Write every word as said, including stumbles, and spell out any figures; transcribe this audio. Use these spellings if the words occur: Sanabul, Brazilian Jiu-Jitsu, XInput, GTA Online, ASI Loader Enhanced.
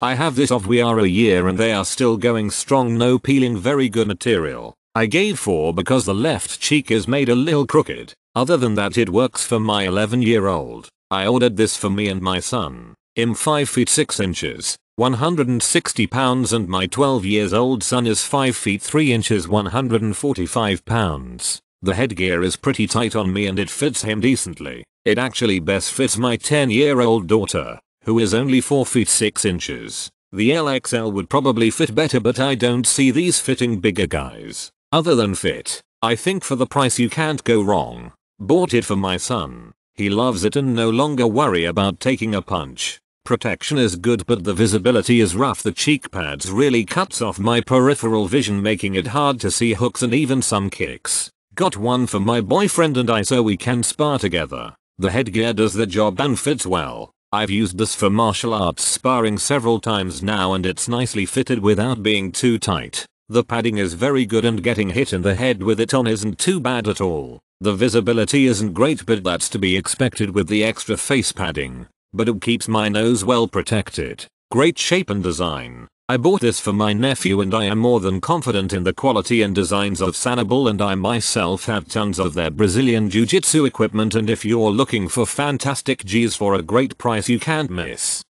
I have this of we are a year and they are still going strong, no peeling, very good material. I gave four because the left cheek is made a little crooked, other than that it works for my eleven year old. I ordered this for me and my son. I'm five feet six inches, one hundred sixty pounds, and my twelve years old son is five feet three inches, one hundred forty-five pounds. The headgear is pretty tight on me and it fits him decently. It actually best fits my ten year old daughter, who is only four feet six inches. The L X L would probably fit better, but I don't see these fitting bigger guys. Other than fit, I think for the price you can't go wrong. Bought it for my son. He loves it and no longer worry about taking a punch. Protection is good, but the visibility is rough. The cheek pads really cuts off my peripheral vision, making it hard to see hooks and even some kicks. Got one for my boyfriend and I so we can spar together. The headgear does the job and fits well. I've used this for martial arts sparring several times now and it's nicely fitted without being too tight. The padding is very good and getting hit in the head with it on isn't too bad at all. The visibility isn't great, but that's to be expected with the extra face padding. But it keeps my nose well protected. Great shape and design. I bought this for my nephew and I am more than confident in the quality and designs of Sanabul, and I myself have tons of their Brazilian Jiu-Jitsu equipment, and if you're looking for fantastic G's for a great price you can't miss.